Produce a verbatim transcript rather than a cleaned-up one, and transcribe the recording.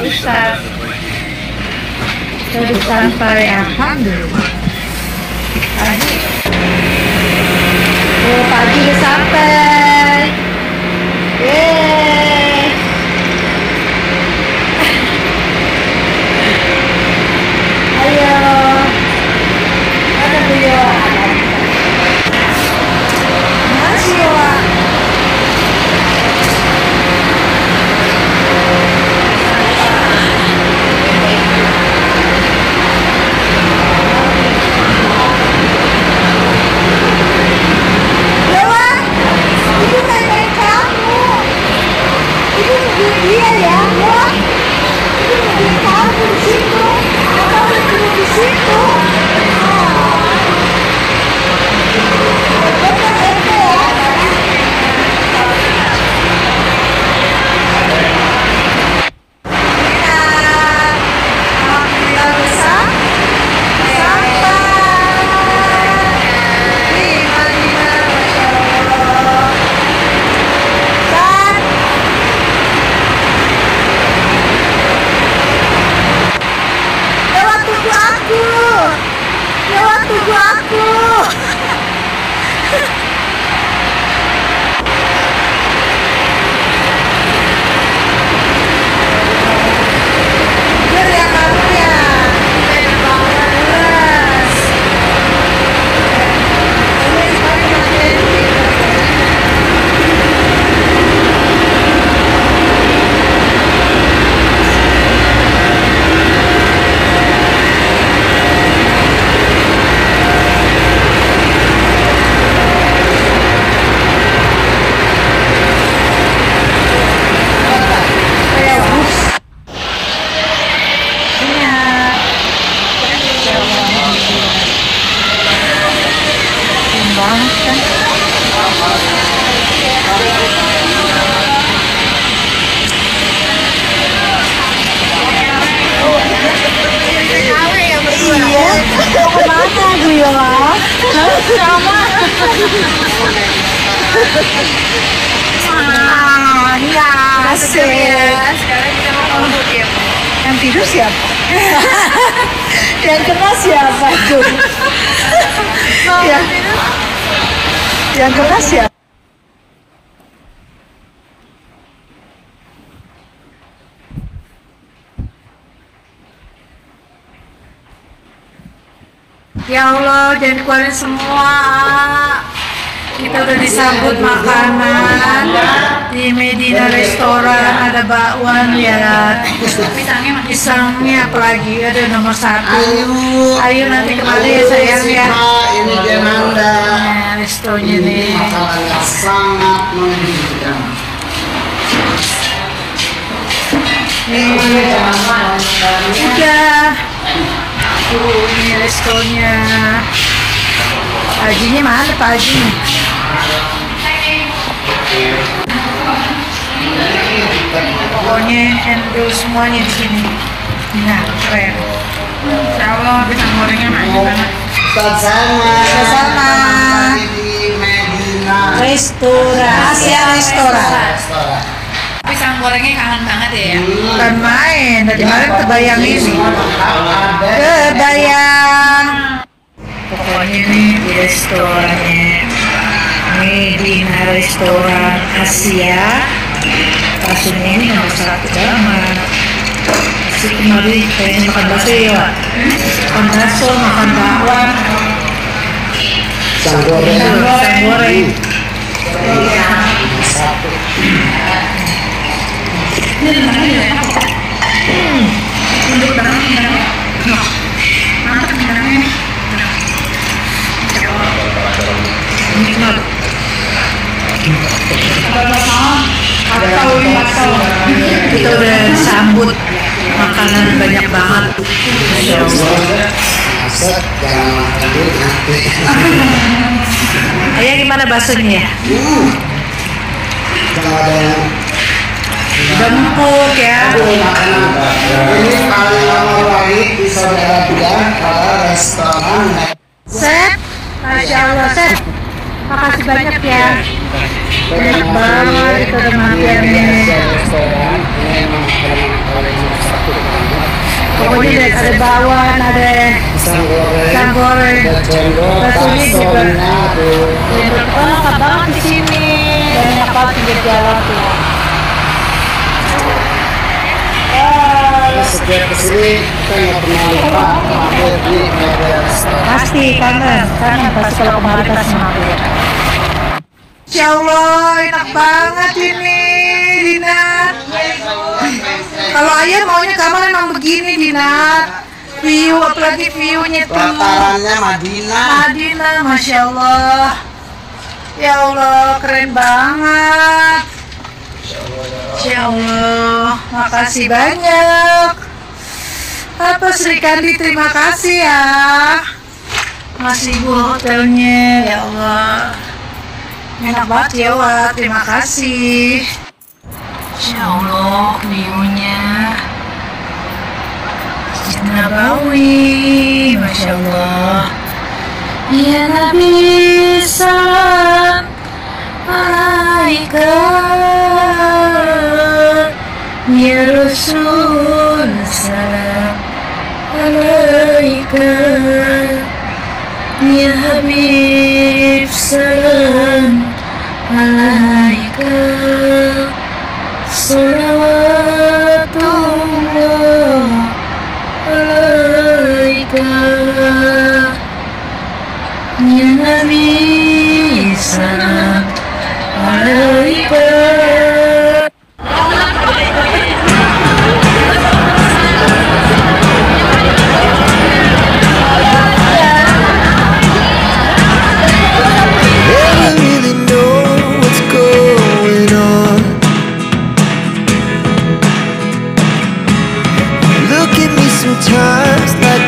Ustaz terus sampai alhamdulillah pagi. Oh, pagi udah sampai. Yeay. Ayo ada video masih ya. Wah, ya sekarang kita mau ngobrol. Yang tidur siapa? Yang kena siapa tuh? Yang yang kena siapa? Ya Allah, dan kalian semua, kita udah disambut makanan di Medina Restoran. Ada bakwan, ya, pisangnya apalagi, ada nomor satu. Ayo nanti kembali ya sayang ya. Ini Genanda restonya nih, makanan yang sangat menghidupkan. Udah tuh, ini restonya. Hajinya mana Pak Haji? Pokoknya endul semuanya di sini. Nah, keren. Insya Allah pisang gorengnya banyak banget. Sama sama di Medina Restoran, Asia Restoran. Pisang gorengnya kangen banget ya. Bukan main, dari kemarin kebayang ini. Kebayang. Pokoknya ini di restorannya Medina Restoran Asia. Rasanya ini nomor satu banget. Masih kemarin pengen makan bakso ya Wak? Makan bakso, makan bakwan, pisang goreng, pisang goreng. Ini dimana ini ya? Hmm, untuk barangnya dimana? Nah, mantap barangnya nih. Nikmat. Kita udah sambut makanan banyak banget. Ayah gimana baksonya? Lembut ya. Ini paling lama lagi di saudara tiga pada restoran. Set, Masya Allah Set. Makasih banyak ya. Enak banget itu teman-teman. ojek deh, ada bawang, ada ikan goreng, rasulit juga. Lengkap banget di sini. Banyak banget pinggir jalan tuh. Setiap kesini kita nggak pernah lupa mampir di Medan Store. Pasti kangen, kangen pasti kalau kemarin pasti mampir. Insya Allah enak banget ini, Dinat. Kalau ayah maunya kamar emang begini, Dinat. View, apalagi viewnya tuh. Latarannya Madinah. Madinah, masya Allah. Ya Allah, keren banget. Ya Allah, makasih banyak. Apa Sri Kandi, terima kasih ya. Mas Ibu hotelnya, ya Allah. Enak banget ya, Wah. Terima kasih. Ya Allah, view-nya. Masjid Nabawi, masya Allah. Ya Nabi Salam Alaika. Ya Rasul Salam Alaika. Ya Habib Salam Alaika. Salawatullah Alaika. Ya Nabi Salam Alaika. Sometimes like